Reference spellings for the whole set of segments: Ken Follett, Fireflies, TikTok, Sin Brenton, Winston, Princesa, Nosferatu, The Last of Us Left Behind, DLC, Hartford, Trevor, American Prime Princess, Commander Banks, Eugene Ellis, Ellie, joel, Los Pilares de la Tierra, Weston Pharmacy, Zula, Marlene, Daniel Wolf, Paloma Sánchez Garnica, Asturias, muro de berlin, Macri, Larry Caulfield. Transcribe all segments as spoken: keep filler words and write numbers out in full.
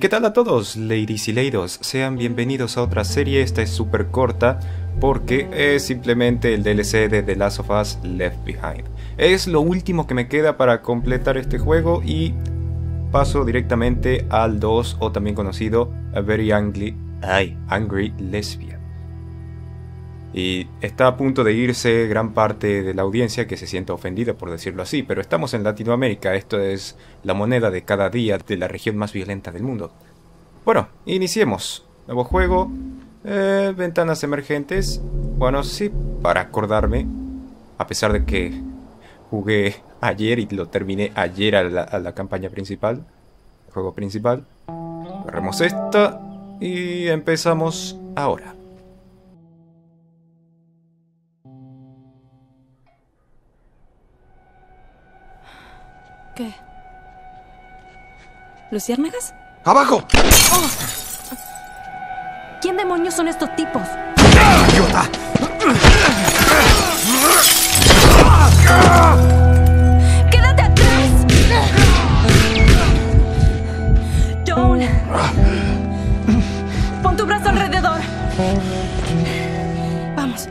¿Y qué tal a todos, ladies y leidos? Sean bienvenidos a otra serie. Esta es súper corta porque es simplemente el D L C de The Last of Us Left Behind. Es lo último que me queda para completar este juego y paso directamente al dos, o también conocido A Very Angry, ay, Angry Lesbian. Y está a punto de irse gran parte de la audiencia que se sienta ofendida por decirlo así, pero estamos en Latinoamérica, esto es la moneda de cada día de la región más violenta del mundo. Bueno, iniciemos. Nuevo juego, eh, ventanas emergentes, bueno sí, para acordarme, a pesar de que jugué ayer y lo terminé ayer a la, a la campaña principal, el juego principal. Corremos esta y empezamos ahora. ¿Qué? ¿Luciérnagas? ¡Abajo! Oh. ¿Quién demonios son estos tipos? ¡Idiota! ¡Quédate atrás! Joel, pon tu brazo alrededor. Vamos.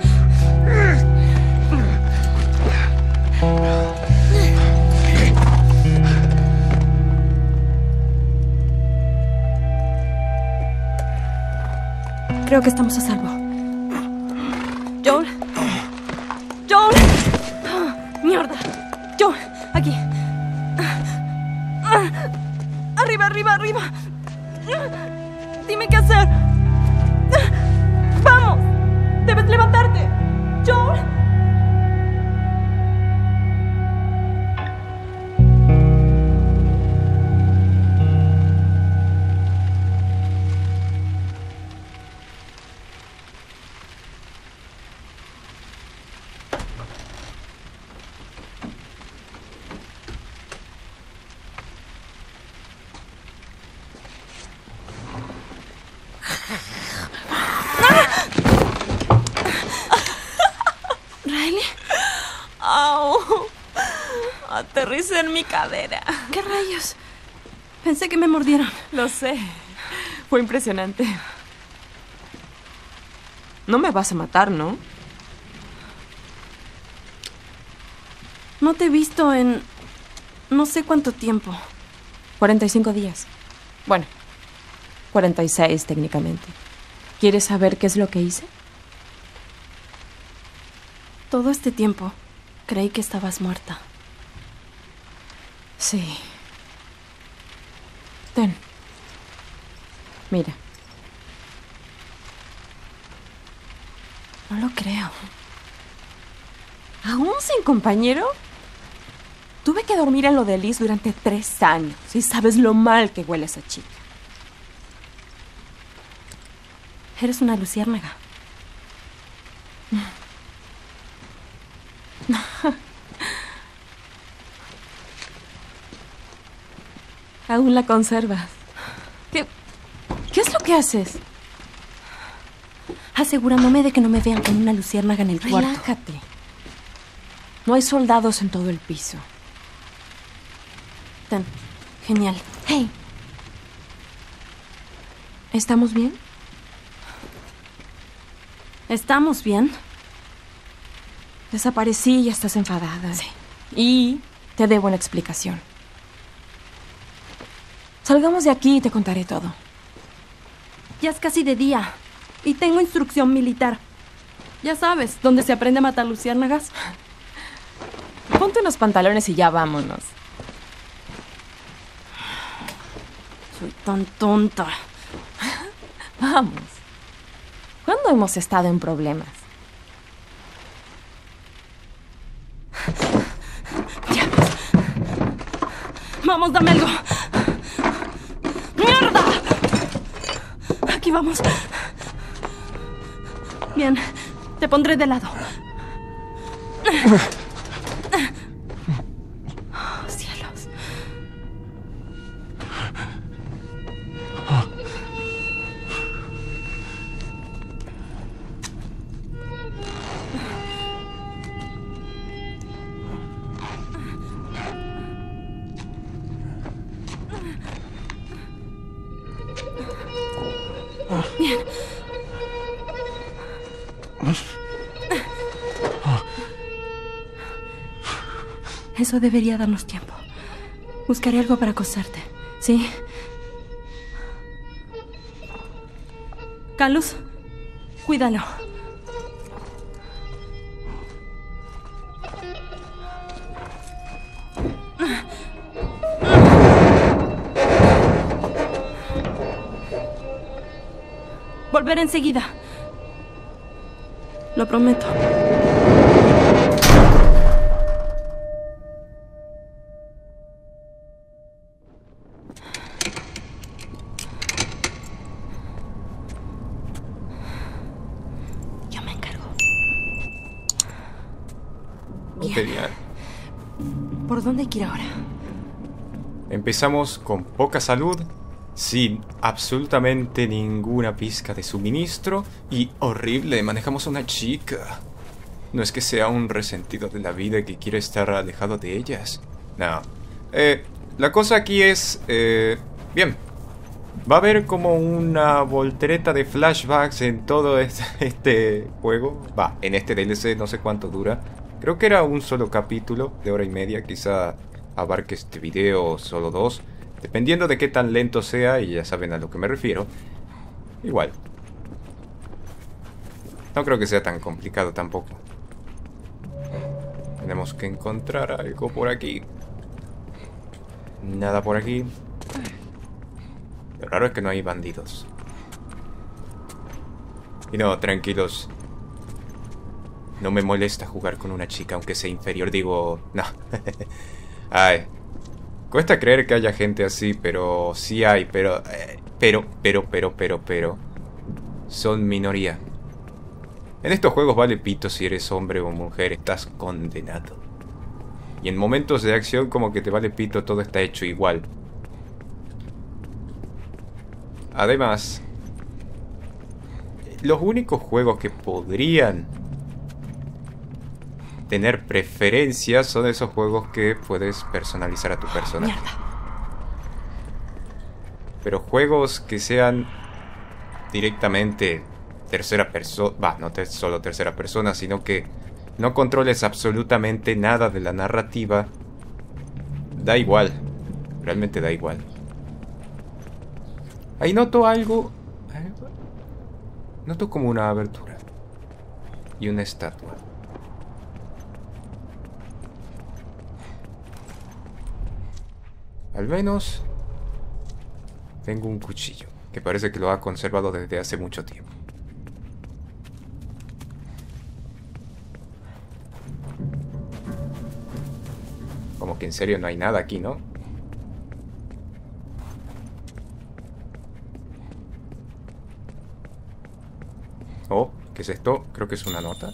Creo que estamos a salvo. Joel. Joel. Oh, mierda. Joel, aquí. Arriba, arriba, arriba. Dime qué hacer. Vamos. Debes levantarte. Joel. Aterricé en mi cadera. ¿Qué rayos? Pensé que me mordieron. Lo sé. Fue impresionante. No me vas a matar, ¿no? No te he visto en... no sé cuánto tiempo. cuarenta y cinco días. Bueno, cuarenta y seis técnicamente. ¿Quieres saber qué es lo que hice? Todo este tiempo creí que estabas muerta. Sí. Ten. Mira. No lo creo. ¿Aún sin compañero? Tuve que dormir en lo de Liz durante tres años. Y sabes lo mal que huele esa chica. Eres una luciérnaga. Aún la conservas. ¿Qué, ¿Qué es lo que haces? Asegurándome de que no me vean con una luciérnaga en el cuarto. Relájate. No hay soldados en todo el piso. Tan genial. Hey. ¿Estamos bien? ¿Estamos bien? Desaparecí y estás enfadada. Sí. Y te debo una explicación. Salgamos de aquí y te contaré todo. Ya es casi de día. Y tengo instrucción militar. Ya sabes, donde se aprende a matar luciérnagas. Ponte unos pantalones y ya vámonos. Soy tan tonta. Vamos. ¿Cuándo hemos estado en problemas? Ya. Vamos, dame algo. Vamos. Bien, te pondré de lado. Oh, cielos. Bien. Eso debería darnos tiempo. Buscaré algo para acostarte, ¿sí? Carlos, cuídalo. Volveré enseguida. Lo prometo. ¿Dónde hay que ir ahora? Empezamos con poca salud, sin absolutamente ninguna pizca de suministro y horrible, manejamos a una chica. No es que sea un resentido de la vida que quiera estar alejado de ellas. No. Eh, la cosa aquí es... Eh, bien. Va a haber como una voltereta de flashbacks en todo este, este juego. Va, en este D L C no sé cuánto dura. Creo que era un solo capítulo de hora y media, quizá abarque este video solo dos, dependiendo de qué tan lento sea, y ya saben a lo que me refiero. Igual. No creo que sea tan complicado tampoco. Tenemos que encontrar algo por aquí. Nada por aquí. Lo raro es que no hay bandidos. Y no, tranquilos. No me molesta jugar con una chica, aunque sea inferior, digo... No. Ay. Cuesta creer que haya gente así, pero... Sí hay, pero... Eh, pero, pero, pero, pero, pero... Son minoría. En estos juegos vale pito si eres hombre o mujer, estás condenado. Y en momentos de acción como que te vale pito, todo está hecho igual. Además... Los únicos juegos que podrían... tener preferencias son esos juegos que puedes personalizar a tu personaje. Pero juegos que sean directamente tercera persona, bah, no te solo tercera persona, sino que no controles absolutamente nada de la narrativa, da igual, realmente da igual. Ahí noto algo, noto como una abertura y una estatua. Al menos tengo un cuchillo, que parece que lo ha conservado desde hace mucho tiempo. Como que en serio no hay nada aquí, ¿no? Oh, ¿qué es esto? Creo que es una nota.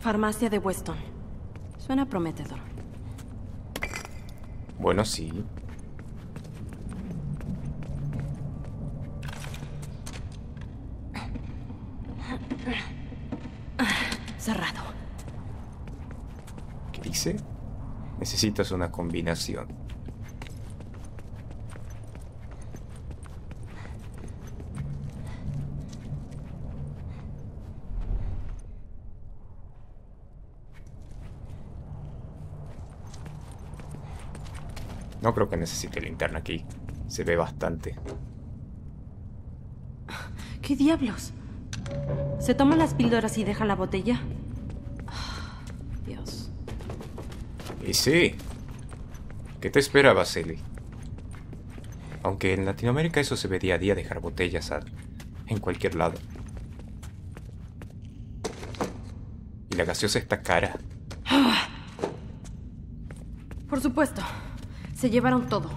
Farmacia de Weston. Suena prometedor. Bueno, sí. Cerrado. ¿Qué dice? Necesitas una combinación. No creo que necesite linterna aquí. Se ve bastante. ¿Qué diablos? ¿Se toman las píldoras y dejan la botella? Oh, Dios. Y sí. ¿Qué te esperabas, Ellie? Aunque en Latinoamérica eso se ve día a día, dejar botellas a... en cualquier lado. Y la gaseosa está cara. Por supuesto. Se llevaron todo.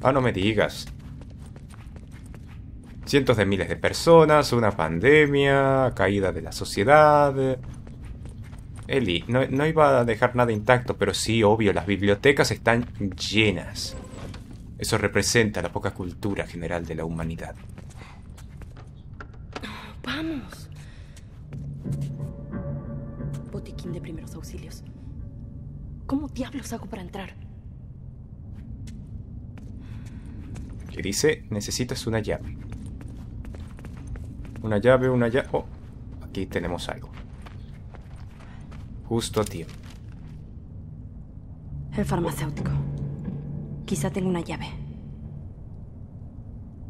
Ah, no me digas. Cientos de miles de personas, una pandemia, caída de la sociedad. Ellie, no, no iba a dejar nada intacto, pero sí, obvio, las bibliotecas están llenas. Eso representa la poca cultura general de la humanidad. Vamos. Botiquín de primeros auxilios. ¿Cómo diablos hago para entrar? que dice, necesitas una llave. Una llave, una llave... Oh, aquí tenemos algo. Justo a tiempo. El farmacéutico. Quizá tenga una llave.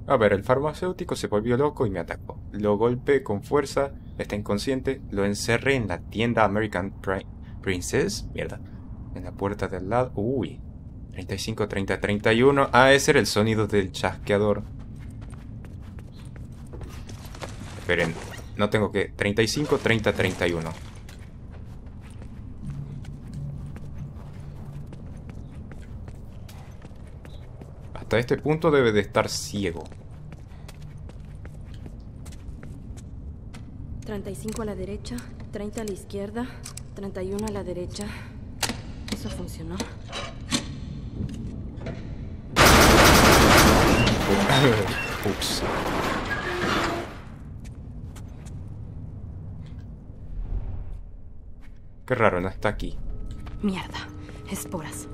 A ver, el farmacéutico se volvió loco y me atacó. Lo golpeé con fuerza, está inconsciente, lo encerré en la tienda American Prime Princess. Mierda. En la puerta de al lado. Uy. treinta y cinco, treinta, treinta y uno. Ah, ese era el sonido del chasqueador. Esperen, no tengo que... treinta y cinco, treinta, treinta y uno. Hasta este punto debe de estar ciego. treinta y cinco a la derecha, treinta a la izquierda, treinta y uno a la derecha. Eso funcionó. Ups. Qué raro, no está aquí. Mierda, esporas.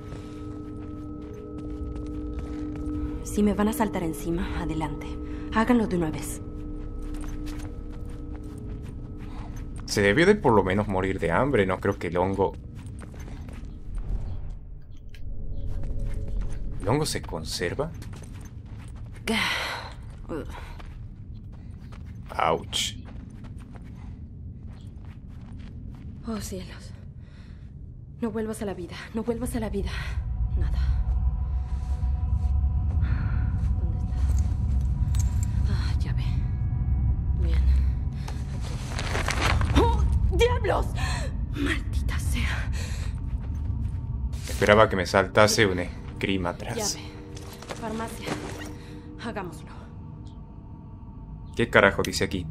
Si me van a saltar encima, adelante. Háganlo de una vez. Se debió de por lo menos morir de hambre, no creo que el hongo... ¿El hongo se conserva? Ouch. Oh cielos. No vuelvas a la vida, no vuelvas a la vida. Nada. ¿Dónde estás? Ah, ya ve. Bien. Aquí. ¡Oh, diablos! Maldita sea. Esperaba que me saltase un esgrima atrás. Llave. Farmacia. Hagámoslo. ¿Qué carajo dice aquí?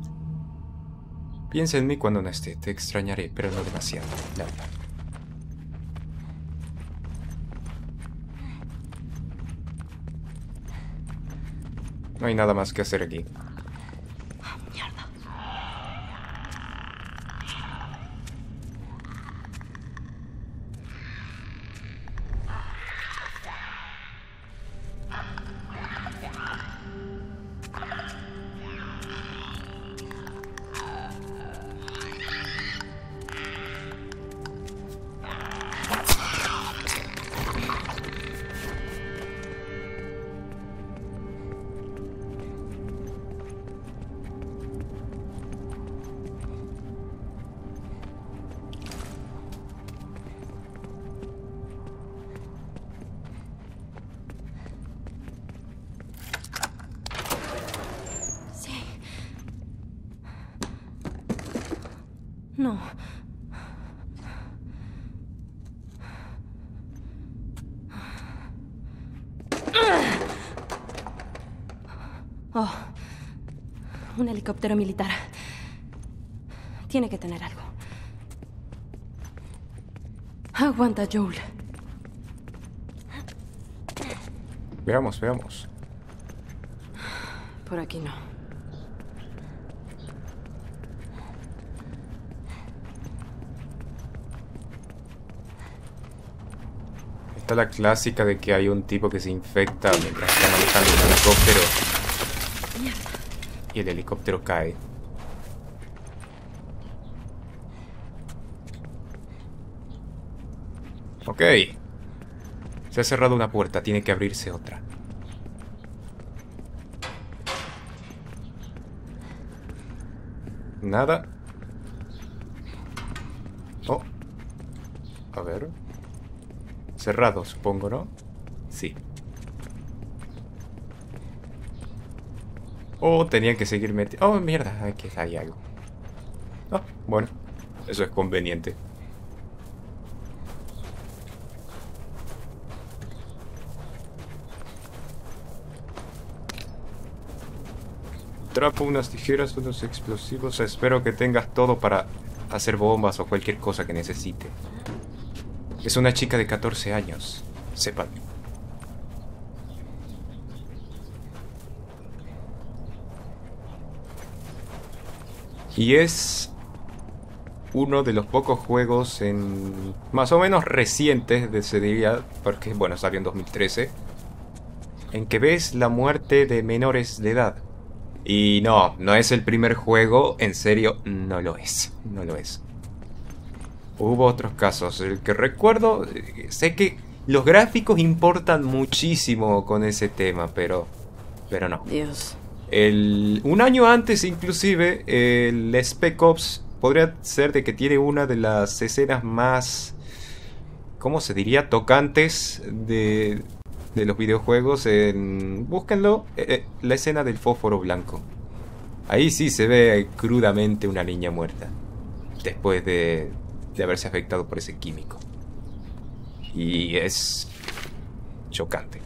Piensa en mí cuando no esté. Te extrañaré, pero no demasiado. Nada. No hay nada más que hacer aquí. Ah, mierda. No. Oh, un helicóptero militar. Tiene que tener algo. Aguanta, Joel. Veamos, veamos. Por aquí no. Está la clásica de que hay un tipo que se infecta mientras está manejando el helicóptero. Mierda. Y el helicóptero cae. Ok. Se ha cerrado una puerta, tiene que abrirse otra. Nada. Oh. A ver... Cerrado, supongo, ¿no? Sí. Oh, tenían que seguir metiendo... Oh, mierda, aquí hay algo. Ah, bueno. Eso es conveniente. Trapo, unas tijeras, unos explosivos. Espero que tengas todo para hacer bombas o cualquier cosa que necesites. Es una chica de catorce años, sepan. Y es uno de los pocos juegos en más o menos recientes, se diría, porque bueno, salió en dos mil trece. en que ves la muerte de menores de edad. Y no, no es el primer juego, en serio, no lo es, no lo es. Hubo otros casos, el que recuerdo, sé que los gráficos importan muchísimo con ese tema, pero, pero no. Dios. El, un año antes inclusive, el Spec Ops podría ser de que tiene una de las escenas más, ¿cómo se diría?, tocantes de... de los videojuegos. En... búsquenlo, eh, eh, la escena del fósforo blanco. Ahí sí se ve crudamente una niña muerta después de, de haberse afectado por ese químico. Y es chocante.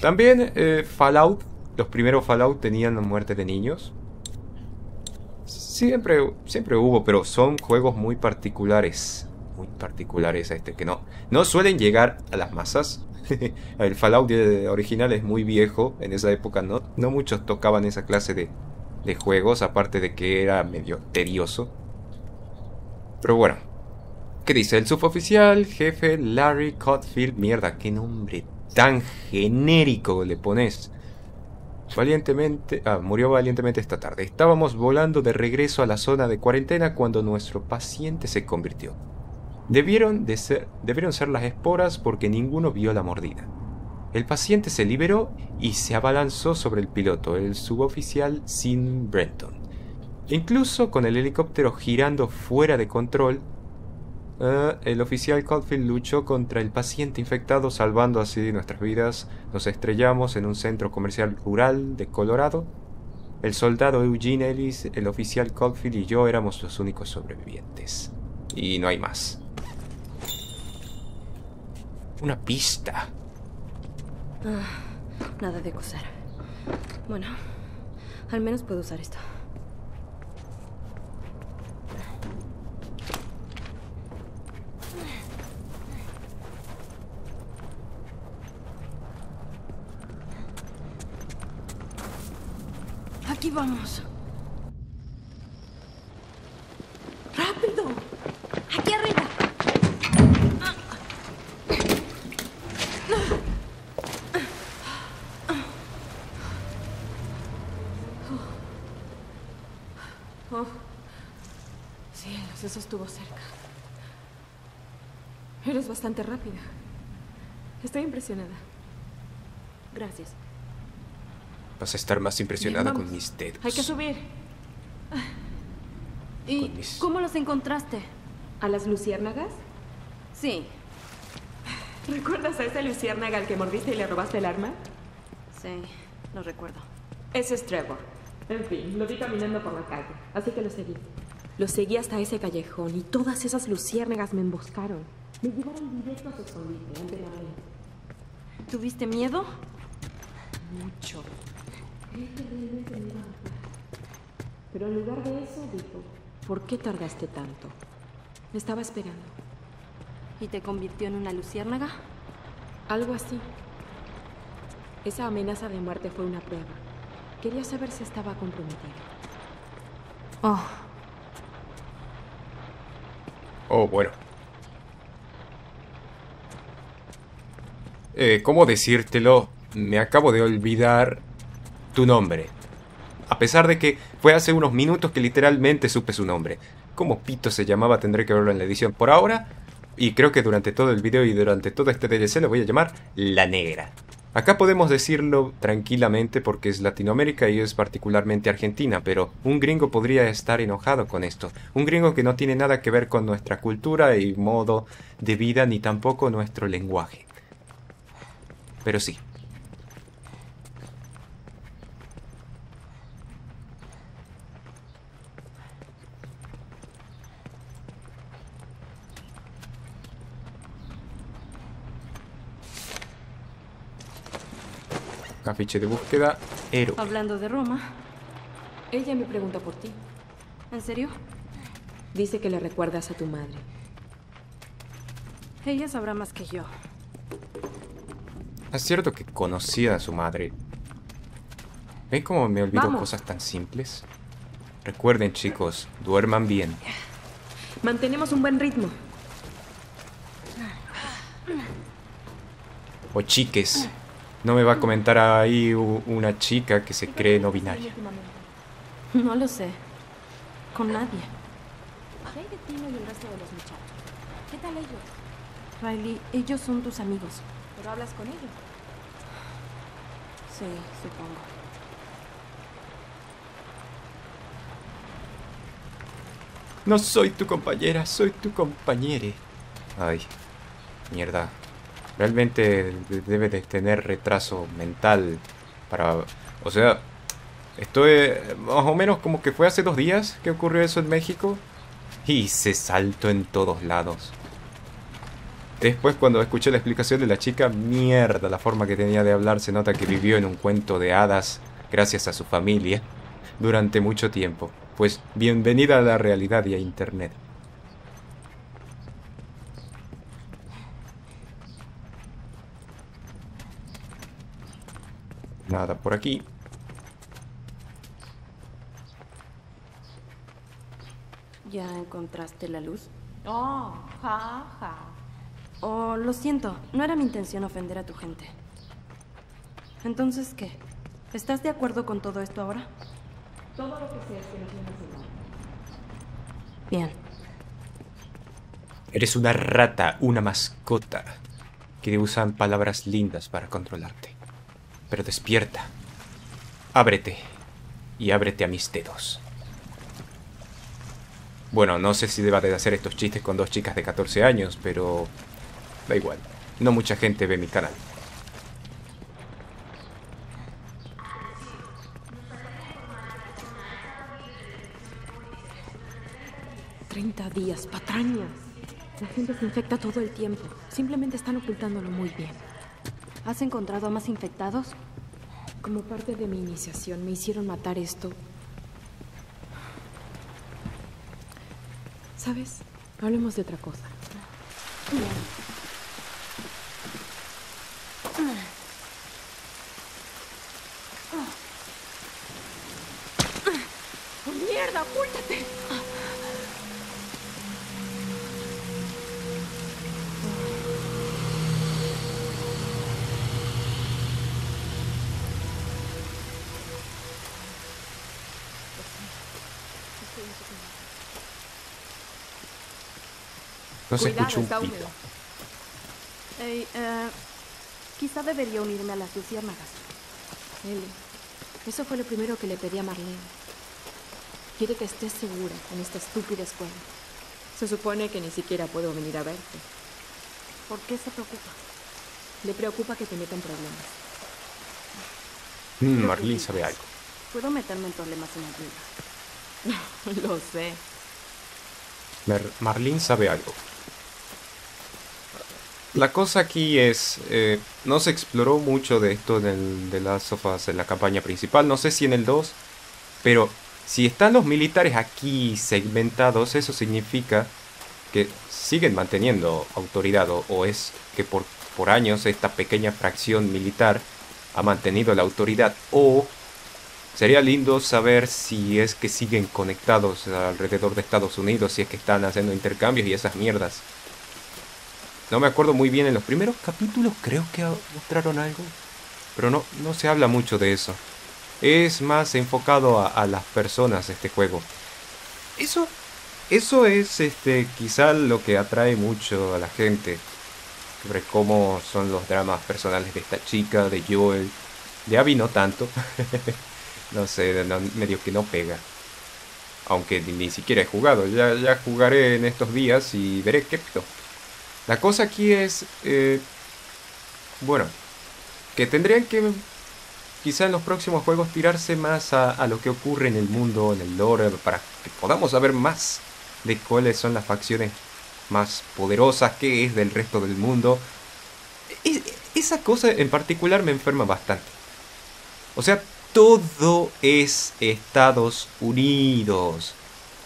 También eh, Fallout, los primeros Fallout tenían muerte de niños. Siempre, siempre hubo, pero son juegos muy particulares. Muy particulares a este, que no, no suelen llegar a las masas. El Fallout original es muy viejo. En esa época no, no muchos tocaban esa clase de, de juegos, aparte de que era medio tedioso. Pero bueno, ¿qué dice? El suboficial jefe Larry Caulfield. Mierda, qué nombre tan genérico le pones. Valientemente, ah, murió valientemente esta tarde. Estábamos volando de regreso a la zona de cuarentena cuando nuestro paciente se convirtió. Debieron, de ser, debieron ser las esporas porque ninguno vio la mordida. El paciente se liberó y se abalanzó sobre el piloto, el suboficial Sin Brenton. Incluso con el helicóptero girando fuera de control, uh, el oficial Caulfield luchó contra el paciente infectado, salvando así nuestras vidas. Nos estrellamos en un centro comercial rural de Colorado. El soldado Eugene Ellis, el oficial Caulfield y yo éramos los únicos sobrevivientes. Y no hay más. Una pista. Uh, nada de acusar. Bueno, al menos puedo usar esto. Aquí vamos. ¡Rápido! ¡Aquí arriba! Oh, cielos, eso estuvo cerca. Eres bastante rápida. Estoy impresionada. Gracias. Vas a estar más impresionada con mis dedos. Hay que subir. ¿Y mis... cómo los encontraste? ¿A las luciérnagas? Sí. ¿Recuerdas a ese luciérnaga al que mordiste y le robaste el arma? Sí, lo recuerdo. Ese es Trevor. En fin, lo vi caminando por la calle, así que lo seguí. Lo seguí hasta ese callejón y todas esas luciérnagas me emboscaron. Me llevaron directo a su escondite, ante la ley. ¿Tuviste miedo? Mucho. Pero en lugar de eso, dijo... ¿Por qué tardaste tanto? Me estaba esperando. ¿Y te convirtió en una luciérnaga? Algo así. Esa amenaza de muerte fue una prueba. Quería saber si estaba comprometida. Oh. Oh, bueno. Eh, ¿cómo decírtelo? Me acabo de olvidar tu nombre. A pesar de que fue hace unos minutos que literalmente supe su nombre. ¿Cómo pito se llamaba? Tendré que verlo en la edición. Por ahora, y creo que durante todo el video y durante todo este D L C, lo voy a llamar La Negra. Acá podemos decirlo tranquilamente porque es Latinoamérica y es particularmente Argentina, pero un gringo podría estar enojado con esto. Un gringo que no tiene nada que ver con nuestra cultura y modo de vida, ni tampoco nuestro lenguaje. Pero sí. Afiche de búsqueda, héroe. Hablando de Roma, ella me pregunta por ti. ¿En serio? Dice que le recuerdas a tu madre. Ella sabrá más que yo. Es cierto que conocía a su madre. ¿Ven cómo me olvido Vamos. cosas tan simples? Recuerden, chicos, duerman bien. Mantenemos un buen ritmo. o chiques. No me va a comentar ahí una chica que se cree no binaria. No lo sé. Con nadie. ¿Qué hay de ti y el resto de los muchachos? ¿Qué tal ellos? Riley, ellos son tus amigos. ¿Pero hablas con ellos? Sí, supongo. No soy tu compañera, soy tu compañere. Ay, mierda. Realmente debe de tener retraso mental para... O sea, esto es más o menos como que fue hace dos días que ocurrió eso en México. Y se saltó en todos lados. Después, cuando escuché la explicación de la chica, mierda, la forma que tenía de hablar, se nota que vivió en un cuento de hadas gracias a su familia durante mucho tiempo. Pues bienvenida a la realidad y a internet. Nada por aquí. ¿Ya encontraste la luz? Oh, ja, ja. Oh, lo siento. No era mi intención ofender a tu gente. Entonces, ¿qué? ¿Estás de acuerdo con todo esto ahora? Todo lo que sea que no tienes duda. Bien. Eres una rata, una mascota. Que usan palabras lindas para controlarte. Pero despierta. Ábrete. Y ábrete a mis dedos. Bueno, no sé si deba de hacer estos chistes con dos chicas de catorce años, pero... da igual. No mucha gente ve mi canal. treinta días, patrañas. La gente se infecta todo el tiempo. Simplemente están ocultándolo muy bien. ¿Has encontrado a más infectados? Como parte de mi iniciación, me hicieron matar esto... ¿Sabes? Hablemos de otra cosa. ¡Oh, mierda! ¡Apúrtate! No se escucha un pito. Hey, uh, quizá debería unirme a las luciérnagas. Ellie, eso fue lo primero que le pedí a Marlene. Quiere que estés segura en esta estúpida escuela. Se supone que ni siquiera puedo venir a verte. ¿Por qué se preocupa? Le preocupa que te metan problemas. Mm, Marlene sabe algo. Puedo meterme en problemas en la vida. Lo sé. Mar Marlene sabe algo. La cosa aquí es, eh, no se exploró mucho de esto en el, de las sofás en la campaña principal, no sé si en el dos, pero si están los militares aquí segmentados, eso significa que siguen manteniendo autoridad, o, o es que por, por años esta pequeña fracción militar ha mantenido la autoridad, o sería lindo saber si es que siguen conectados alrededor de Estados Unidos, si es que están haciendo intercambios y esas mierdas. No me acuerdo muy bien, en los primeros capítulos creo que mostraron algo, pero no, no se habla mucho de eso. Es más enfocado a, a las personas este juego. Eso, eso es este, quizá lo que atrae mucho a la gente. Sobre cómo son los dramas personales de esta chica, de Joel, de Abby no tanto. No sé, no, medio que no pega. Aunque ni, ni siquiera he jugado, ya, ya jugaré en estos días y veré qué pedo. La cosa aquí es, eh, bueno, que tendrían que quizá en los próximos juegos tirarse más a, a lo que ocurre en el mundo, en el lore, para que podamos saber más de cuáles son las facciones más poderosas, qué es del resto del mundo. Es, esa cosa en particular me enferma bastante. O sea, todo es Estados Unidos.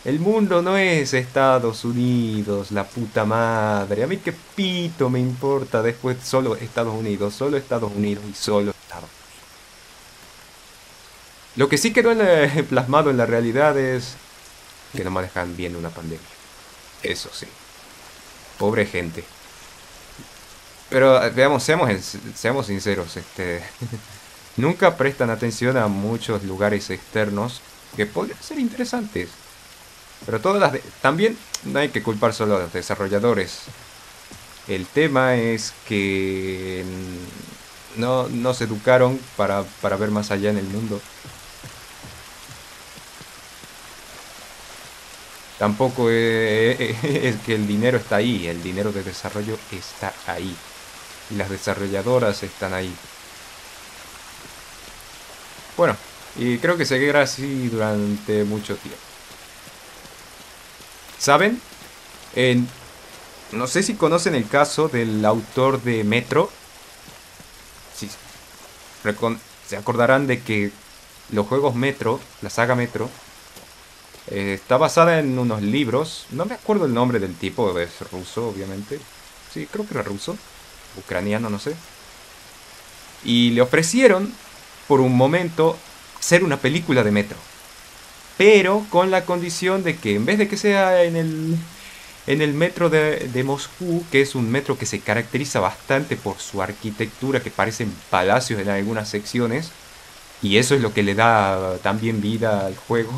El mundo no es Estados Unidos, la puta madre. A mí qué pito me importa después, solo Estados Unidos, solo Estados Unidos y solo Estados Unidos. Lo que sí quedó en la, plasmado en la realidad es que no manejan bien una pandemia. Eso sí. Pobre gente. Pero veamos, seamos, seamos sinceros, este, nunca prestan atención a muchos lugares externos que podrían ser interesantes. Pero todas las de también no hay que culpar solo a los desarrolladores. El tema es que no, no se educaron para, para ver más allá en el mundo. Tampoco es que el dinero está ahí, el dinero de desarrollo está ahí. Y las desarrolladoras están ahí. Bueno, y creo que seguirá así durante mucho tiempo. ¿Saben? Eh, no sé si conocen el caso del autor de Metro. Sí. Recon- se acordarán de que los juegos Metro, la saga Metro... Eh, está basada en unos libros. No me acuerdo el nombre del tipo. Es ruso, obviamente. Sí, creo que era ruso. Ucraniano, no sé. Y le ofrecieron, por un momento, ser una película de Metro. Pero con la condición de que en vez de que sea en el, en el metro de, de Moscú, que es un metro que se caracteriza bastante por su arquitectura, que parecen palacios en algunas secciones, y eso es lo que le da también vida al juego.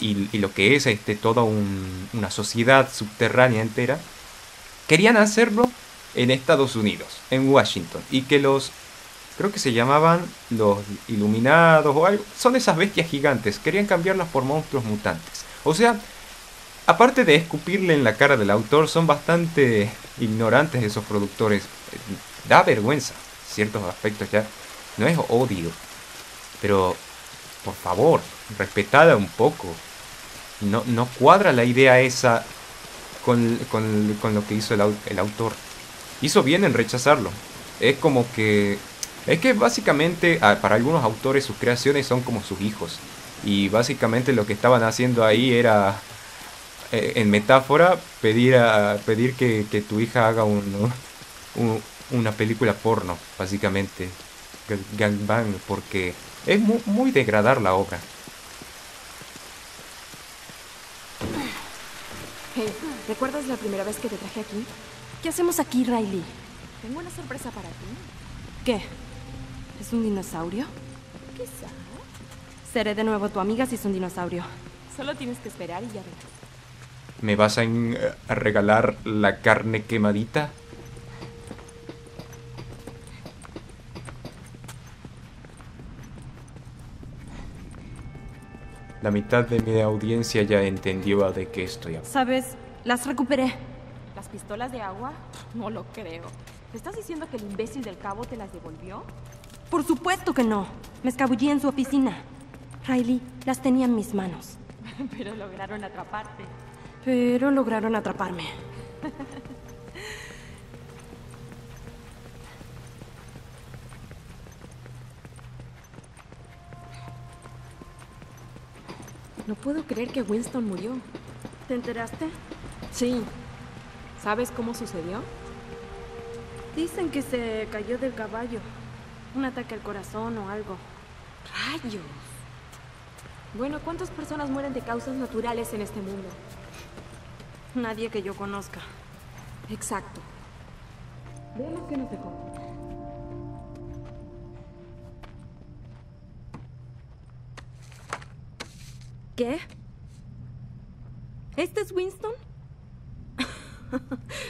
Y, y lo que es este, toda un, una sociedad subterránea entera, querían hacerlo en Estados Unidos, en Washington. Y que los, creo que se llamaban los Iluminados o algo, son esas bestias gigantes, querían cambiarlas por monstruos mutantes. O sea, aparte de escupirle en la cara del autor, son bastante ignorantes esos productores. Da vergüenza, ciertos aspectos ya, no es odio, pero por favor, respetada un poco. No, no cuadra la idea esa con, con, con lo que hizo el, el autor. Hizo bien en rechazarlo. Es como que... Es que básicamente para algunos autores sus creaciones son como sus hijos. Y básicamente lo que estaban haciendo ahí era, en metáfora, pedir, a, pedir que, que tu hija haga un, un, una película porno, básicamente. Gangbang, porque es muy, muy degradar la obra. Hey, ¿recuerdas la primera vez que te traje aquí? ¿Qué hacemos aquí, Riley? Tengo una sorpresa para ti. ¿Qué? ¿Es un dinosaurio? Quizá. Seré de nuevo tu amiga si es un dinosaurio. Solo tienes que esperar y ya verás. ¿Me vas a, a regalar la carne quemadita? La mitad de mi audiencia ya entendió de qué estoy hablando. ¿Sabes? Las recuperé. ¿Las pistolas de agua? No lo creo. ¿Me estás diciendo que el imbécil del cabo te las devolvió? Por supuesto que no. Me escabullí en su oficina. Riley, las tenía en mis manos. Pero lograron atraparte. Pero lograron atraparme. No puedo creer que Winston murió. ¿Te enteraste? Sí. ¿Sabes cómo sucedió? Dicen que se cayó del caballo. Un ataque al corazón o algo. ¡Rayos! Bueno, ¿cuántas personas mueren de causas naturales en este mundo? Nadie que yo conozca. Exacto. Veamos qué nos dejó. ¿Qué? ¿Este es Winston?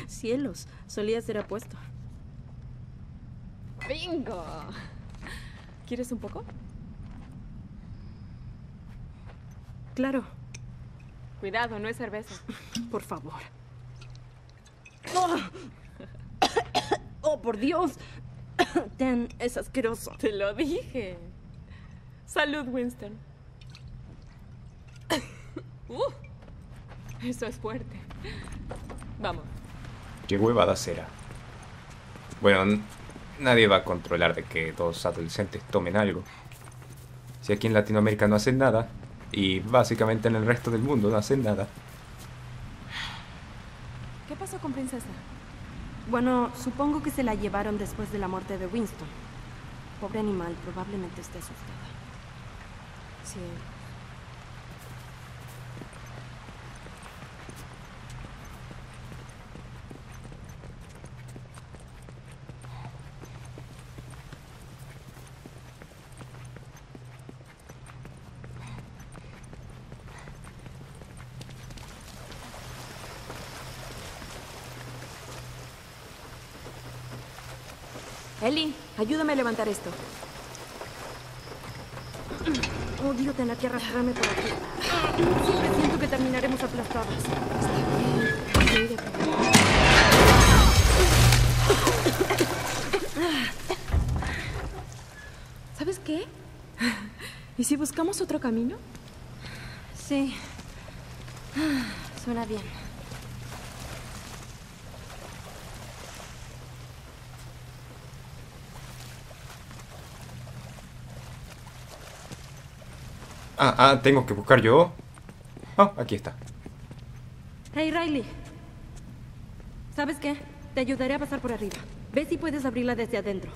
Cielos, solía ser apuesto. ¡Bingo! ¿Quieres un poco? Claro. Cuidado, no es cerveza. Por favor. ¡Oh, oh por Dios! Ten, es asqueroso. Te lo dije. Salud, Winston. Uh, eso es fuerte. Vamos. Qué huevada será. Bueno, nadie va a controlar de que dos adolescentes tomen algo. Si aquí en Latinoamérica no hacen nada, y básicamente en el resto del mundo no hacen nada. ¿Qué pasó con Princesa? Bueno, supongo que se la llevaron después de la muerte de Winston. Pobre animal, probablemente esté asustada. Sí. Ellie, ayúdame a levantar esto. Odio tener que arrastrarme por aquí. Siempre siento que terminaremos aplastadas. Está bien. ¿Sabes qué? ¿Y si buscamos otro camino? Sí. Suena bien. Ah, ah, tengo que buscar yo. Oh, aquí está. Hey, Riley. ¿Sabes qué? Te ayudaré a pasar por arriba. Ve si puedes abrirla desde adentro.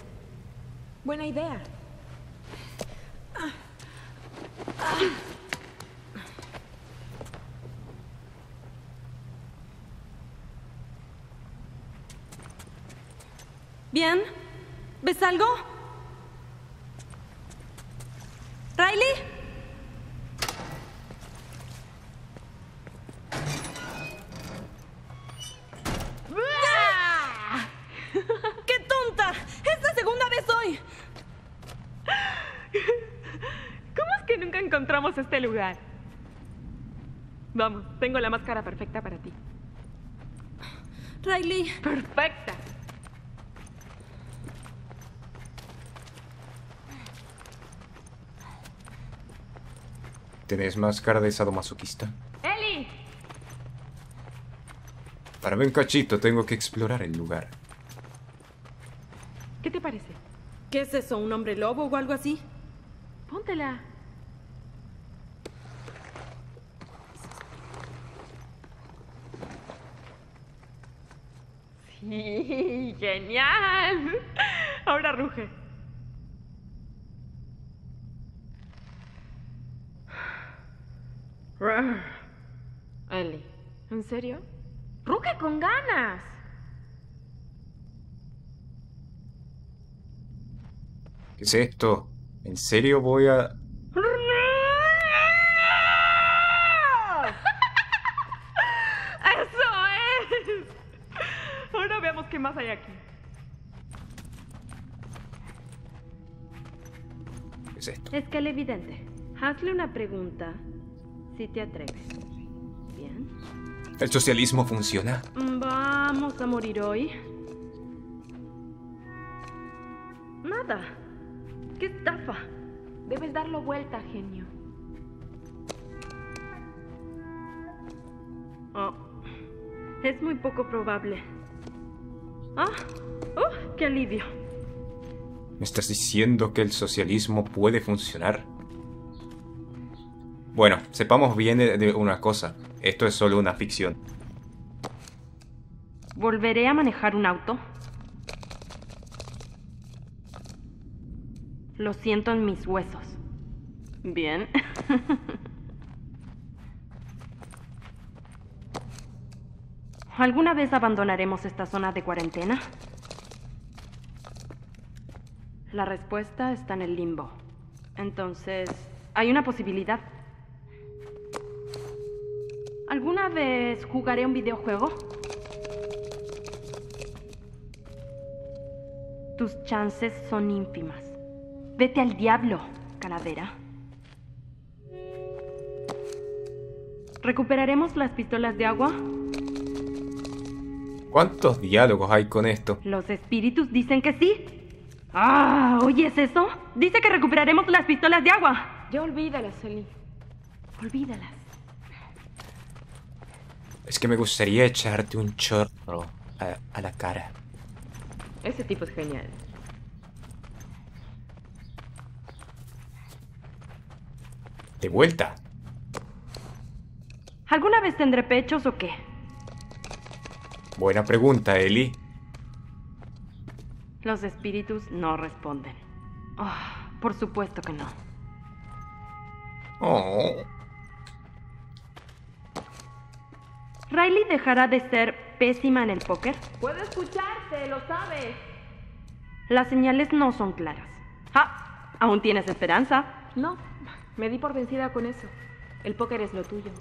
Buena idea. Bien. ¿Ves algo? ¿Riley? Encontramos este lugar. Vamos, tengo la máscara perfecta para ti. Riley. Perfecta. ¿Tenés máscara de sadomasoquista? ¡Ellie! Párame un cachito, tengo que explorar el lugar. ¿Qué te parece? ¿Qué es eso? ¿Un hombre lobo o algo así? Póntela. Sí, ¡genial! Ahora ruge. Ellie, ¿en serio? ¡Ruge con ganas! ¿Qué es esto? ¿En serio voy a...? ¿Qué más hay aquí? ¿Qué es esto? Escala evidente. Hazle una pregunta, si te atreves. ¿Bien? ¿El socialismo funciona? ¿Vamos a morir hoy? Nada. ¡Qué estafa! Debes darlo vuelta, genio. Oh, es muy poco probable. ¡Ah! Oh, ¡Uh! ¡Qué alivio! ¿Me estás diciendo que el socialismo puede funcionar? Bueno, sepamos bien de una cosa. Esto es solo una ficción. ¿Volveré a manejar un auto? Lo siento en mis huesos. Bien. ¿Alguna vez abandonaremos esta zona de cuarentena? La respuesta está en el limbo. Entonces, hay una posibilidad. ¿Alguna vez jugaré un videojuego? Tus chances son ínfimas. Vete al diablo, calavera. ¿Recuperaremos las pistolas de agua? ¿Cuántos diálogos hay con esto? Los espíritus dicen que sí. Ah, ¿oyes eso? Dice que recuperaremos las pistolas de agua. Ya olvídalas, Ellie. Olvídalas. Es que me gustaría echarte un chorro a, a la cara. Ese tipo es genial. De vuelta. ¿Alguna vez tendré pechos o qué? Buena pregunta, Ellie. Los espíritus no responden. Oh, por supuesto que no. Oh. ¿Riley dejará de ser pésima en el póker? Puedo escucharte, lo sabes. Las señales no son claras. Ah, ¿aún tienes esperanza? No, me di por vencida con eso. El póker es lo tuyo.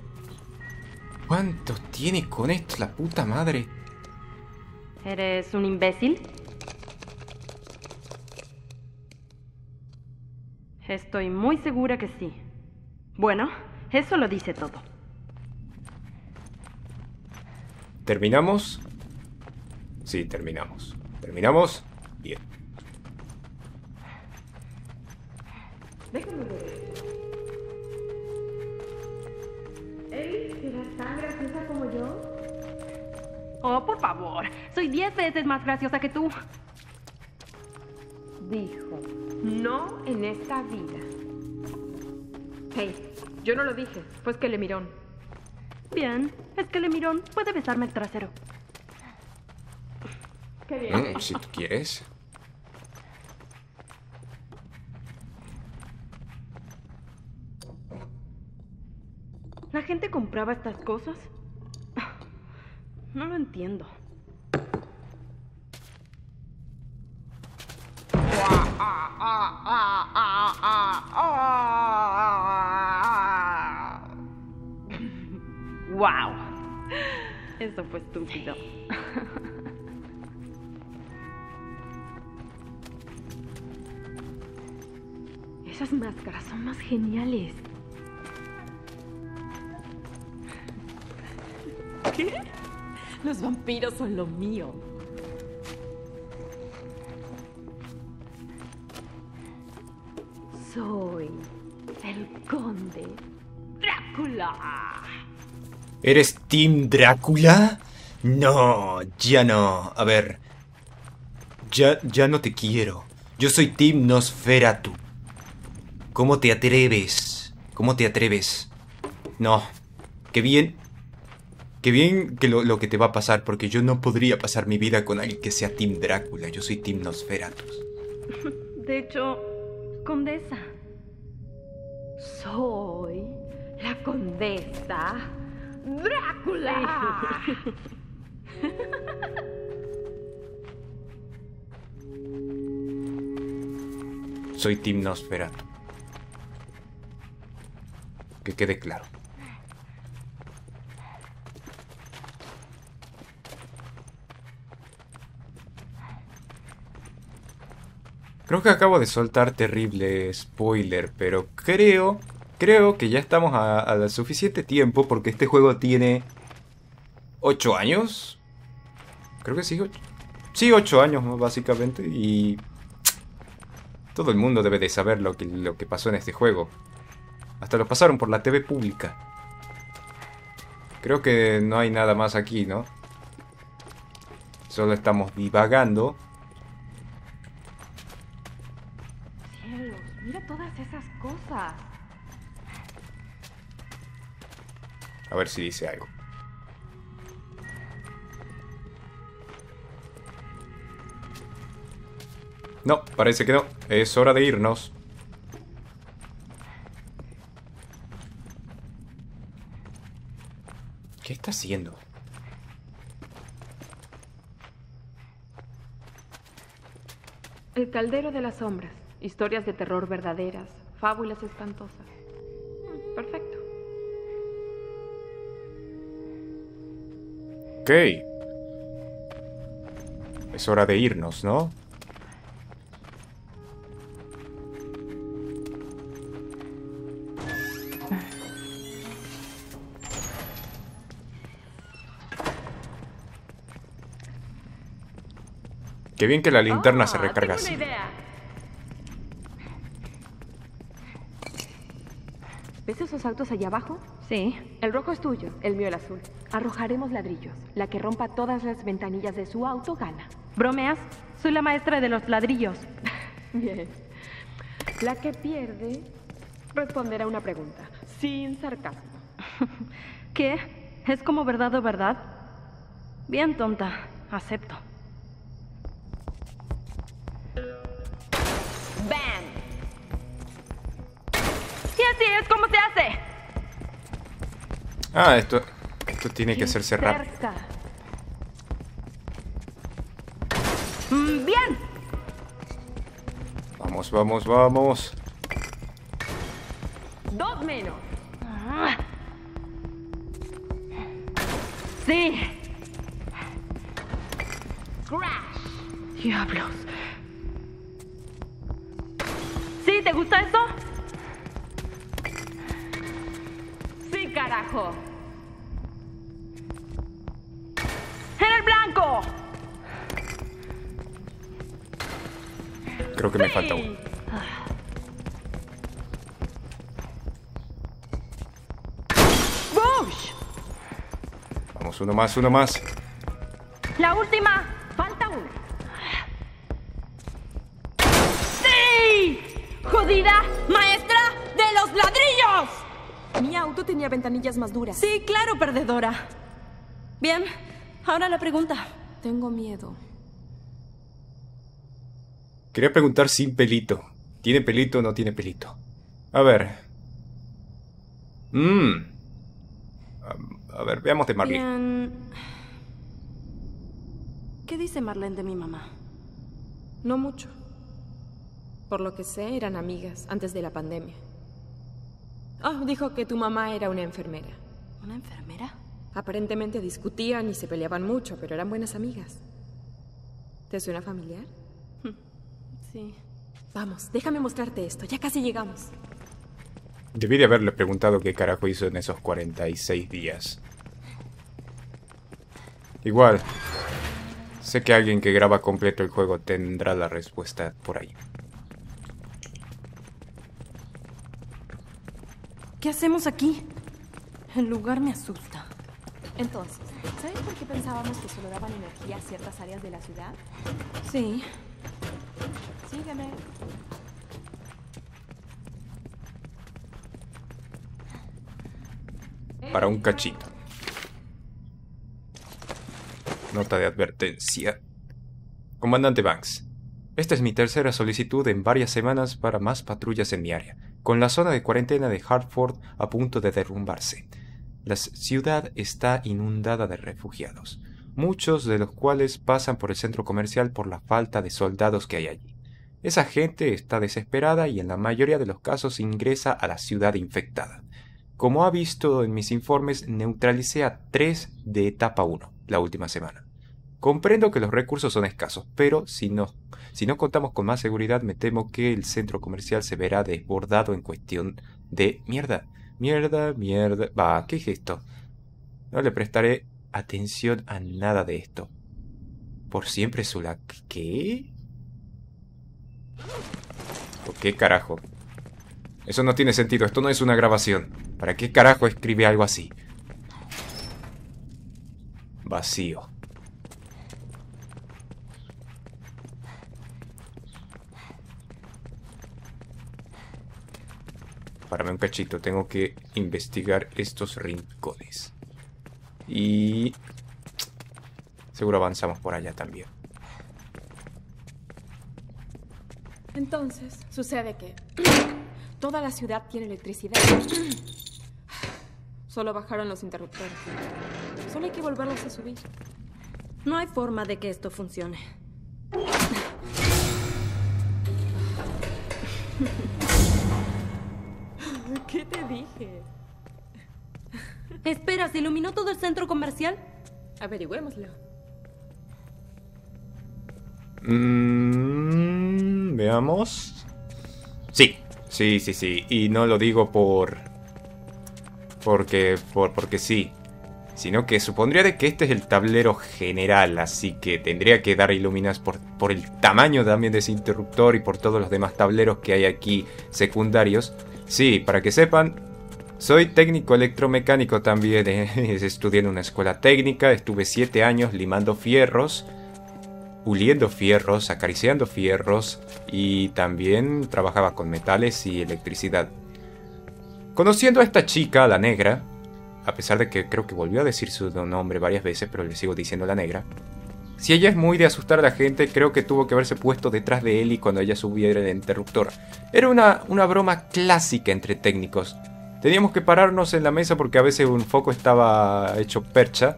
¿Cuánto tiene con esto la puta madre? ¿Eres un imbécil? Estoy muy segura que sí. Bueno, eso lo dice todo. ¿Terminamos? Sí, terminamos. ¿Terminamos? Bien. Déjame ver. ¿Ellie será tan graciosa como yo? Oh, por favor. Soy diez veces más graciosa que tú. Dijo, no en esta vida. Hey, yo no lo dije. Fue Esquelemirón. Bien, Esquelemirón puede besarme el trasero. Qué bien. Mm, si tú quieres. ¿La gente compraba estas cosas? No lo entiendo. ¡Wow! Eso fue estúpido. Esas máscaras son más geniales. ¿Qué? Los vampiros son lo mío. Soy el conde Drácula. ¿Eres Team Drácula? No, ya no. A ver. Ya, ya no te quiero. Yo soy Team Nosferatu. ¿Cómo te atreves? ¿Cómo te atreves? No. Qué bien. Qué bien que lo, lo que te va a pasar, porque yo no podría pasar mi vida con alguien que sea Team Drácula. Yo soy Team Nosferatu. De hecho, condesa. Soy la condesa Drácula. Soy Team Nosferatu. Que quede claro. Creo que acabo de soltar terrible spoiler, pero creo, creo que ya estamos a, a suficiente tiempo porque este juego tiene ocho años. Creo que sí, ocho. Sí, ocho años básicamente, y todo el mundo debe de saber lo que, lo que pasó en este juego. Hasta lo pasaron por la T V pública. Creo que no hay nada más aquí, ¿no? Solo estamos divagando. Cosas. A ver si dice algo. No, parece que no. Es hora de irnos. ¿Qué está haciendo? El caldero de las sombras. Historias de terror verdaderas. Fábulas espantosas. Perfecto. Ok. Es hora de irnos, ¿no? Qué bien que la linterna oh, se recarga así. ¿Ves esos autos allá abajo? Sí. El rojo es tuyo, el mío el azul. Arrojaremos ladrillos. La que rompa todas las ventanillas de su auto gana. ¿Bromeas? Soy la maestra de los ladrillos. Bien. La que pierde responderá una pregunta, sin sarcasmo. ¿Qué? ¿Es como verdad o verdad? Bien, tonta. Acepto. ¡Bam! Así es como se hace. Ah, esto esto tiene que hacerse rápido. Mm, bien. Vamos, vamos, vamos. Dos menos. Ah. Sí. Crash. Diablos. ¿Sí te gusta eso? carajo! ¡En el blanco! Creo que me sí. falta uno. ¡Bush! Vamos, uno más, uno más. La última. Falta una. ¡Sí! ¡Jodida! ¡Maestra de los ladrillos! Mi auto tenía ventanillas más duras. Sí, claro, perdedora. Bien, ahora la pregunta. Tengo miedo. Quería preguntar sin pelito. ¿Tiene pelito o no tiene pelito? A ver. Mmm. A ver, veamos de Marlene. Bien. ¿Qué dice Marlene de mi mamá? No mucho. Por lo que sé, eran amigas antes de la pandemia. Oh, dijo que tu mamá era una enfermera. ¿Una enfermera? Aparentemente discutían y se peleaban mucho, pero eran buenas amigas. ¿Te suena familiar? Sí. Vamos, déjame mostrarte esto. Ya casi llegamos. Debí de haberle preguntado qué carajo hizo en esos cuarenta y seis días. Igual, sé que alguien que graba completo el juego tendrá la respuesta por ahí. ¿Qué hacemos aquí? El lugar me asusta. Entonces, ¿sabes por qué pensábamos que solo daban energía a ciertas áreas de la ciudad? Sí. Sígueme. Para un cachito. Nota de advertencia. Comandante Banks, esta es mi tercera solicitud en varias semanas para más patrullas en mi área, con la zona de cuarentena de Hartford a punto de derrumbarse. La ciudad está inundada de refugiados, muchos de los cuales pasan por el centro comercial por la falta de soldados que hay allí. Esa gente está desesperada y en la mayoría de los casos ingresa a la ciudad infectada. Como ha visto en mis informes, neutralicé a tres de etapa uno la última semana. Comprendo que los recursos son escasos, pero si no, si no contamos con más seguridad, me temo que el centro comercial se verá desbordado en cuestión de mierda. Mierda, mierda... Bah, ¿qué es esto? No le prestaré atención a nada de esto. Por siempre Zula... ¿Qué? ¿O qué carajo? Eso no tiene sentido. Esto no es una grabación. ¿Para qué carajo escribe algo así? Vacío. Párame un cachito. Tengo que investigar estos rincones. Y... seguro avanzamos por allá también. Entonces, sucede que... toda la ciudad tiene electricidad. Solo bajaron los interruptores. Solo hay que volverlos a subir. No hay forma de que esto funcione. ¿Qué te dije? Espera, ¿se iluminó todo el centro comercial? Averigüémoslo. Mm, veamos. Sí. Sí, sí, sí. Y no lo digo por... Porque... Por, porque sí. Sino que supondría de que este es el tablero general. Así que tendría que dar iluminas por, por el tamaño también de ese interruptor. Y por todos los demás tableros que hay aquí secundarios. Sí, para que sepan. Soy técnico electromecánico también. Eh. Estudié en una escuela técnica. Estuve siete años limando fierros. Puliendo fierros, acariciando fierros y también trabajaba con metales y electricidad. Conociendo a esta chica, la negra, a pesar de que creo que volvió a decir su nombre varias veces, pero le sigo diciendo la negra. Si ella es muy de asustar a la gente, creo que tuvo que haberse puesto detrás de Ellie cuando ella subiera el interruptor. Era una, una broma clásica entre técnicos. Teníamos que pararnos en la mesa porque a veces un foco estaba hecho percha.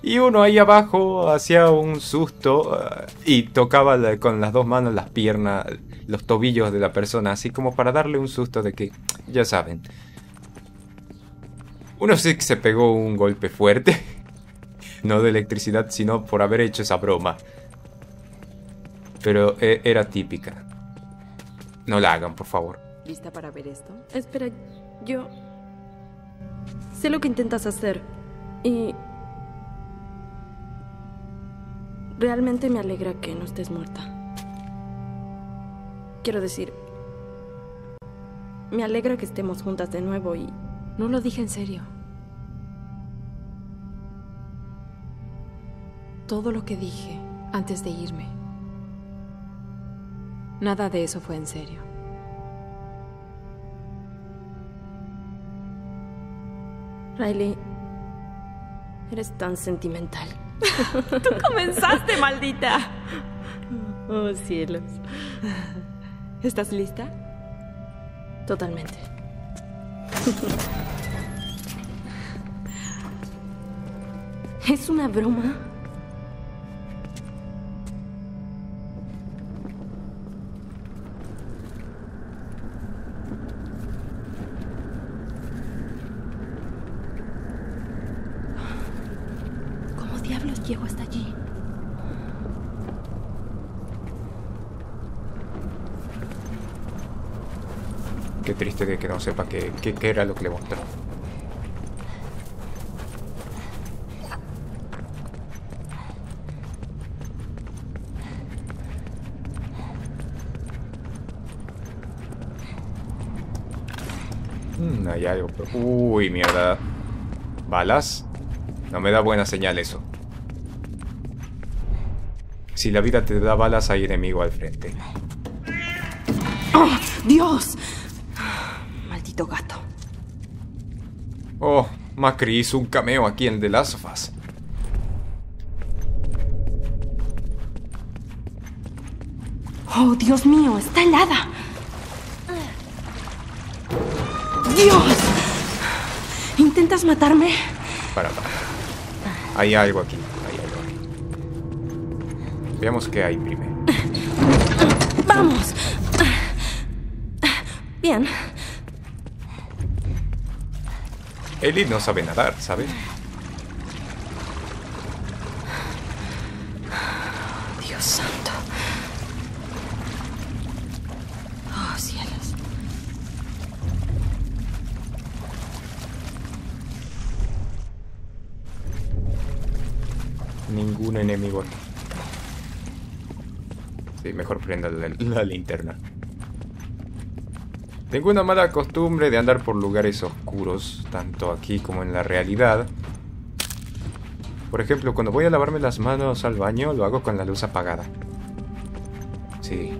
Y uno ahí abajo hacía un susto uh, y tocaba la, con las dos manos las piernas, los tobillos de la persona, así como para darle un susto de que, ya saben. Uno sí que se pegó un golpe fuerte, no de electricidad, sino por haber hecho esa broma. Pero eh, era típica. No la hagan, por favor. ¿Lista para ver esto? Espera, yo... Sé lo que intentas hacer y... realmente me alegra que no estés muerta. Quiero decir, me alegra que estemos juntas de nuevo y... No lo dije en serio. Todo lo que dije antes de irme, nada de eso fue en serio. Riley, eres tan sentimental. Tú comenzaste, maldita. Oh, cielos. ¿Estás lista? Totalmente. ¿Es una broma? ¿Cómo diablos llego hasta allí? Qué triste de que no sepa qué, qué, qué era lo que le mostró. Mm, hay algo. Pero... uy, mierda. ¿Balas? No me da buena señal eso. Si la vida te da balas, hay enemigo al frente. ¡Oh, Dios! Gato. Oh, Macri hizo un cameo aquí en The Last of Us. Oh, Dios mío, está helada. Dios, ¿intentas matarme? Para, para. Hay algo aquí, hay algo aquí. Veamos qué hay primero. Vamos. Bien. Ellie no sabe nadar, ¿sabes? Dios santo. Oh, cielos. Ningún enemigo aquí. Sí, mejor prenda la, la linterna. Tengo una mala costumbre de andar por lugares oscuros, tanto aquí como en la realidad. Por ejemplo, cuando voy a lavarme las manos al baño, lo hago con la luz apagada. Sí.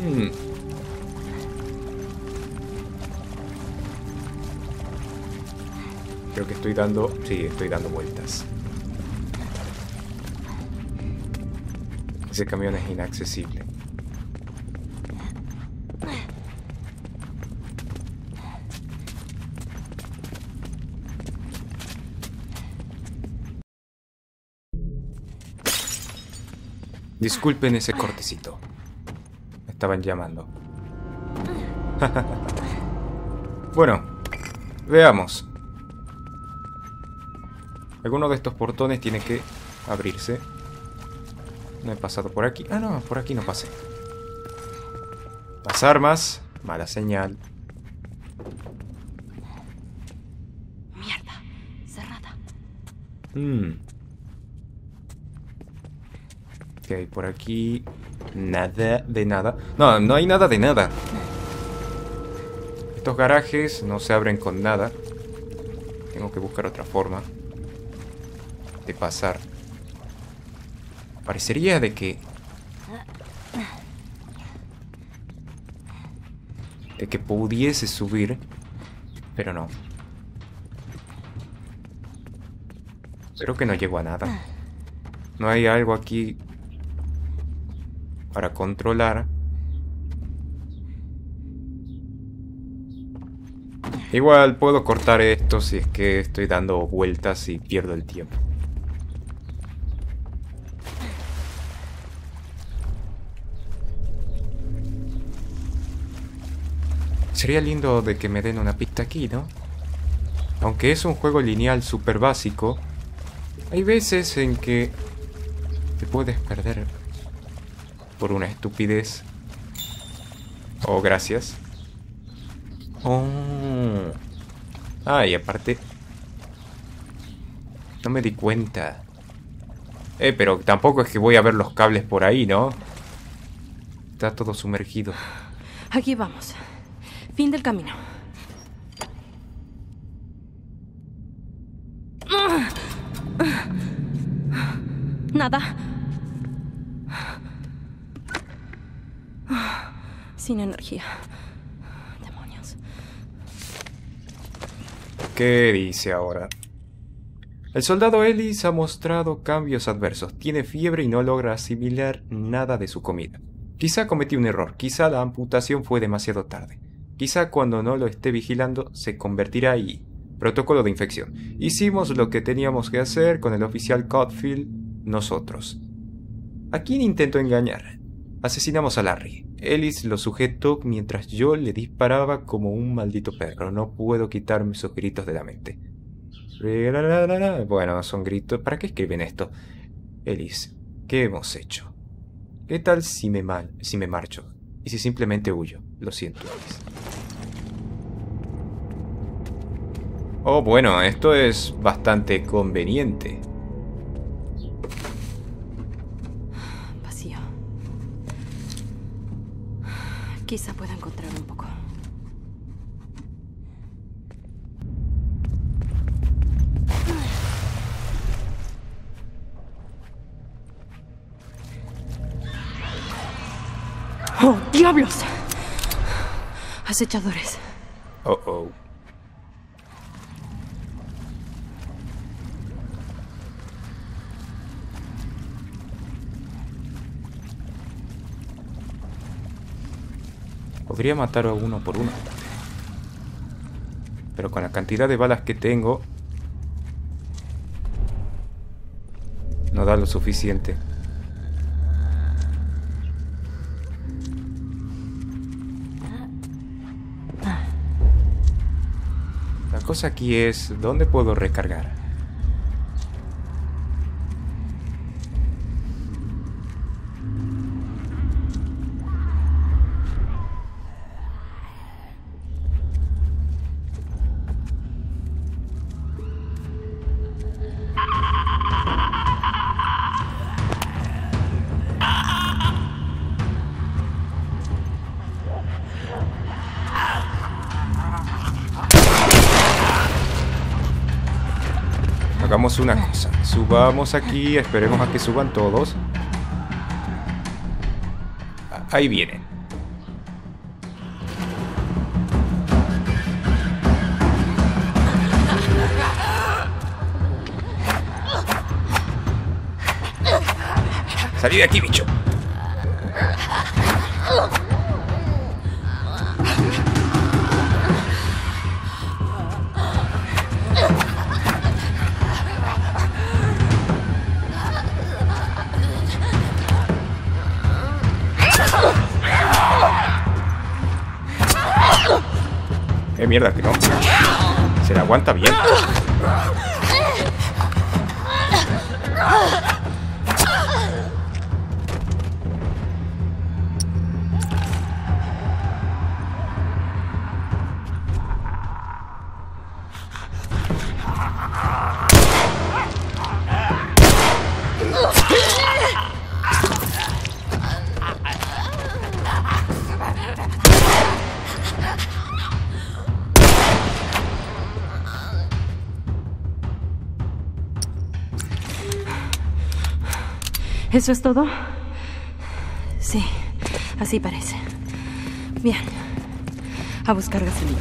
Hmm. Creo que estoy dando... sí, estoy dando vueltas. Ese camión es inaccesible. Disculpen ese cortecito. Me estaban llamando. Bueno, veamos. Alguno de estos portones tiene que abrirse. No he pasado por aquí. Ah, no, por aquí no pasé. Las armas. Mala señal. Mierda. Cerrada. Mm. ¿Qué hay por aquí? Nada de nada. No, no hay nada de nada. Estos garajes no se abren con nada. Tengo que buscar otra forma de pasar. Parecería de que... de que pudiese subir, pero no. Creo que no llego a nada. No hay algo aquí para controlar. Igual puedo cortar esto si es que estoy dando vueltas y pierdo el tiempo. Sería lindo de que me den una pista aquí, ¿no? aunque es un juego lineal súper básico, hay veces en que te puedes perder por una estupidez. Oh, gracias. Oh. Ah, y aparte... no me di cuenta. Eh, pero tampoco es que voy a ver los cables por ahí, ¿no? Está todo sumergido. Aquí vamos. Fin del camino. Nada. Sin energía. Demonios. ¿Qué dice ahora? El soldado Ellis ha mostrado cambios adversos. Tiene fiebre y no logra asimilar nada de su comida. Quizá cometí un error, quizá la amputación fue demasiado tarde. Quizá cuando no lo esté vigilando se convertirá en... protocolo de infección. Hicimos lo que teníamos que hacer con el oficial Caulfield, nosotros. ¿A quién intentó engañar? Asesinamos a Larry. Ellis lo sujetó mientras yo le disparaba como un maldito perro. No puedo quitarme esos gritos de la mente. Bueno, son gritos. ¿Para qué escriben esto? Ellis, ¿qué hemos hecho? ¿Qué tal si me, mal, si me marcho? Y si simplemente huyo. Lo siento, Ellis. Oh, bueno, esto es bastante conveniente. Vacío. Quizá pueda encontrar un poco. ¡Oh, diablos! Acechadores. Oh, oh. Podría matar a uno por uno. Pero con la cantidad de balas que tengo... no da lo suficiente. Cosa aquí es, ¿dónde puedo recargar? Hagamos una cosa, subamos aquí, esperemos a que suban todos. Ahí vienen. Salí de aquí, bicho. Eh, mierda, que no. Se la aguanta bien. ¿Eso es todo? Sí, así parece. Bien. A buscar gasolina.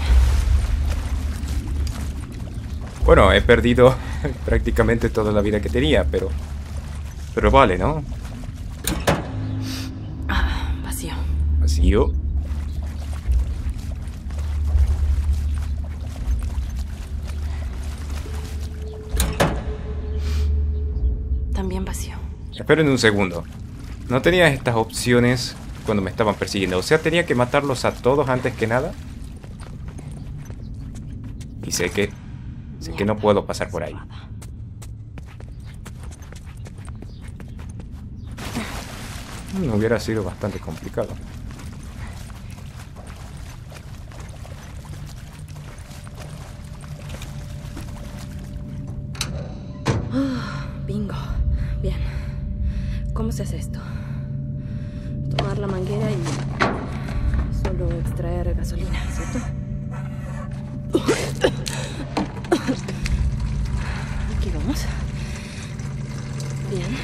Bueno, he perdido prácticamente toda la vida que tenía, pero... pero vale, ¿no? Ah, vacío. Vacío. También vacío. Esperen un segundo. No tenía estas opciones cuando me estaban persiguiendo. O sea, tenía que matarlos a todos antes que nada. Y sé que Así que no puedo pasar por ahí. No hubiera sido bastante complicado. Uh, bingo. Bien. ¿Cómo se hace esto? Tomar la manguera y solo extraer gasolina, ¿cierto? Aquí vamos. Bien.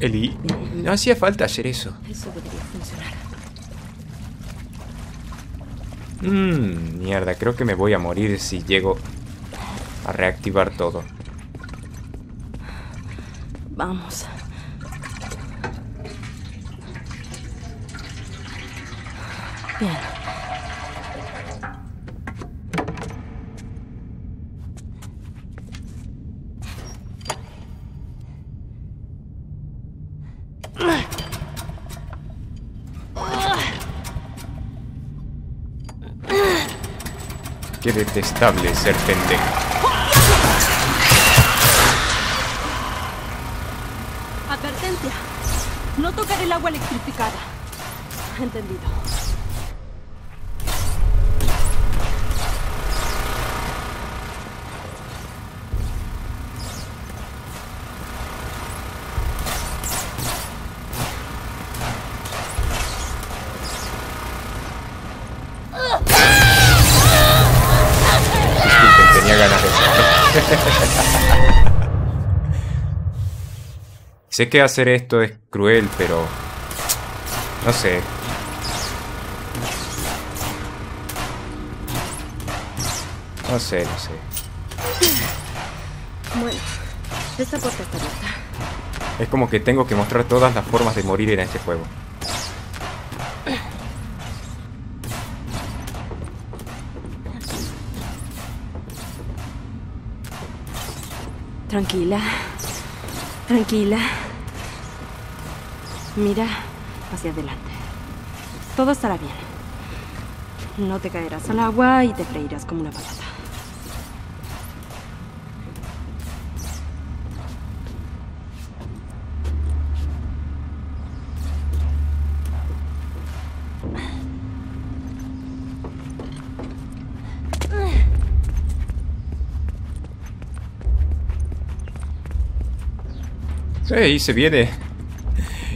Ellie, no hacía falta hacer eso. Eso debería funcionar. Mmm, mierda, creo que me voy a morir si llego a reactivar todo. Vamos. Bien. Qué detestable ser pendejo. Advertencia. No tocar el agua electrificada. Entendido. Sé que hacer esto es cruel, pero no sé. No sé, no sé. Bueno, esta puerta está abierta. Es como que tengo que mostrar todas las formas de morir en este juego. Tranquila. Tranquila. Mira hacia adelante. Todo estará bien. No te caerás al agua y te freirás como una patata. Hey, se viene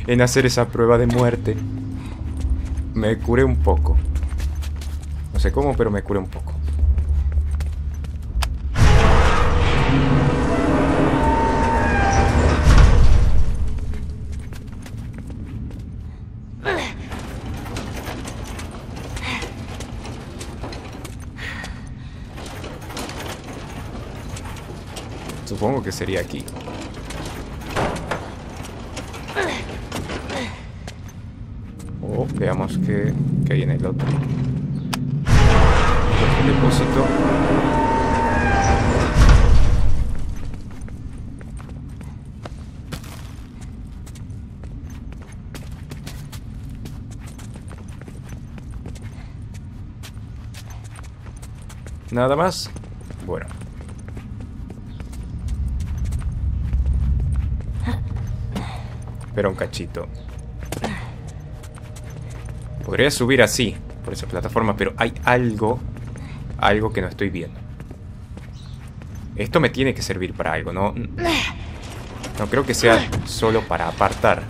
en hacer esa prueba de muerte. Me curé un poco. No sé cómo, pero me curé un poco. Supongo que sería aquí. Veamos que, que hay en el otro. El depósito. Nada más. Bueno. Espera un cachito. Podría subir así, por esa plataforma, pero hay algo, algo que no estoy viendo. Esto me tiene que servir para algo, ¿no? No creo que sea solo para apartar.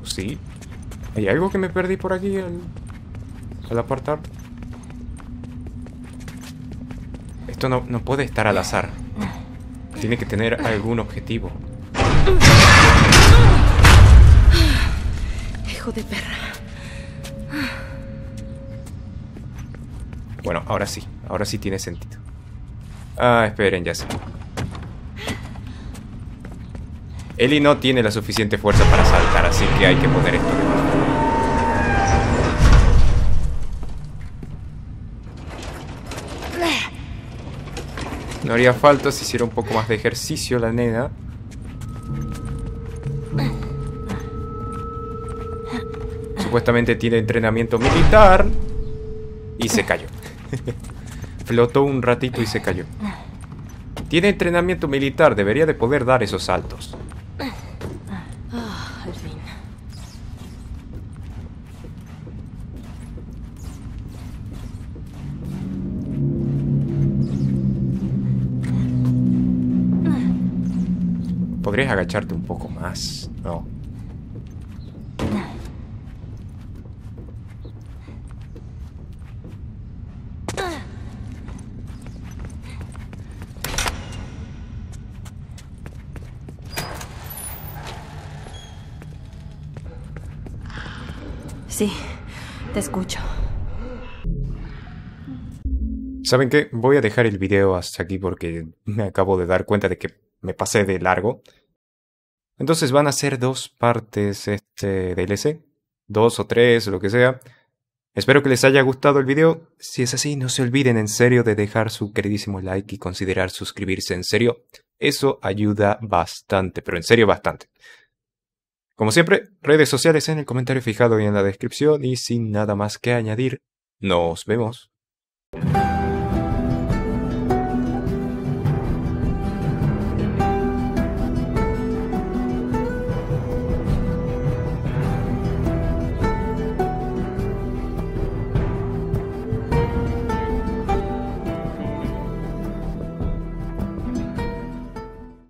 Pues sí. ¿Hay algo que me perdí por aquí al, al apartar? Esto no, no puede estar al azar. Tiene que tener algún objetivo. Hijo de perra. Bueno, ahora sí. Ahora sí tiene sentido. Ah, esperen, ya sé. Ellie no tiene la suficiente fuerza para saltar, así que hay que poner esto debajo. No haría falta si hiciera un poco más de ejercicio la nena. supuestamente tiene entrenamiento militar. Y se cayó. Flotó un ratito y se cayó. Tiene entrenamiento militar, debería de poder dar esos saltos. Oh, al fin. ¿Podrías agacharte un poco más? No. Sí, te escucho. ¿Saben qué? Voy a dejar el video hasta aquí porque me acabo de dar cuenta de que me pasé de largo. Entonces van a ser dos partes este D L C. Dos o tres, lo que sea. Espero que les haya gustado el video. Si es así, no se olviden en serio de dejar su queridísimo like y considerar suscribirse en serio. Eso ayuda bastante, pero en serio bastante. Como siempre, redes sociales en el comentario fijado y en la descripción. Y sin nada más que añadir, nos vemos.